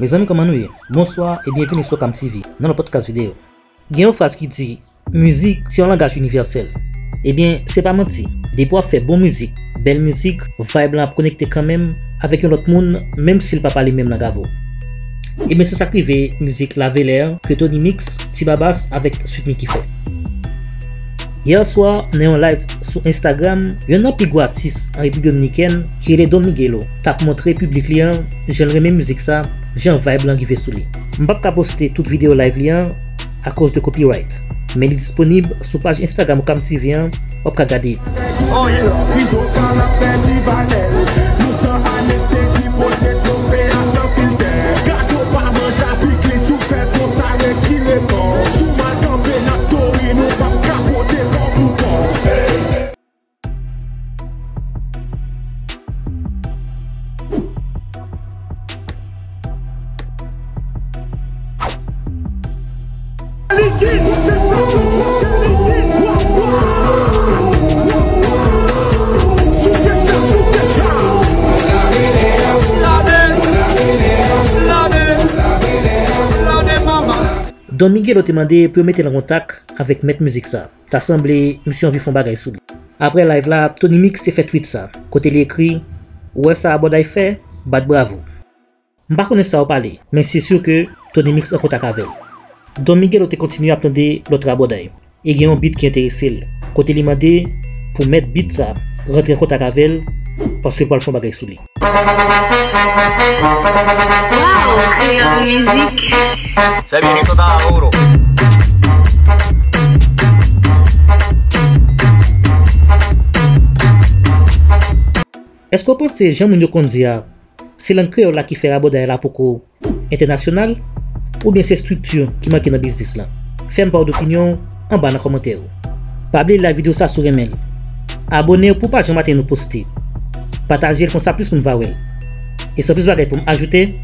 Mes amis, comment nous? Bonsoir et bienvenue sur OcamTV dans le podcast vidéo. Il y a une phrase qui dit musique c'est un langage universel. Eh bien, c'est pas menti. Des fois fait bonne musique, belle musique, vibe là connecté quand même avec un autre monde même s'il pas parler même langage. Et bien c'est ça qui fait musique Ravel que Tony Mix, Tibabas avec suite qui fait. Hier soir, on est en live sur Instagram, il y a un pigo artiste en République Dominicaine qui est Don Miguelo. T'as montré public lien, j'aimerais même musique ça, j'ai un vibe blanc qui fait sous lui. Je ne peux pas poster toute vidéo live lien à cause de copyright, mais il est disponible sur page Instagram OcamTV, on peut regarder. Don Miguelo te demandé pour mettre en contact avec Met Music ça. T'as semblé monsieur envie font bagay sous lui. Après live là, Tony Mix te fait tweet ça. Côté l'écrit, ouais ça a bon d'ail fait, Bad Bravo. M'pas connais ça au parler, mais c'est sûr que Tony Mix en contact avec. Don Miguelo te continue à attendre l'autre abordage. Et il y a un beat qui intéresse lui. Côté lui demandé pour mettre beat ça, rentrer en contact avec parce que pour le font bagay sous lui. Wow, musique. Sei venuto da lavoro. Est-ce qu'on pense que Jean Mouniokonzia, c'est l'encréole là qui fait abordage la poco international ou bien c'est structure qui manque dans le business là? Fais-moi part d'opinion en bas dans les commentaires. Pas oublier la vidéo ça sur email. Abonnez-vous pour pas jamais nous poster. Partagez comme ça plus pour nous voir. Et sans plus de bagages pour m'ajouter.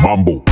Mambo.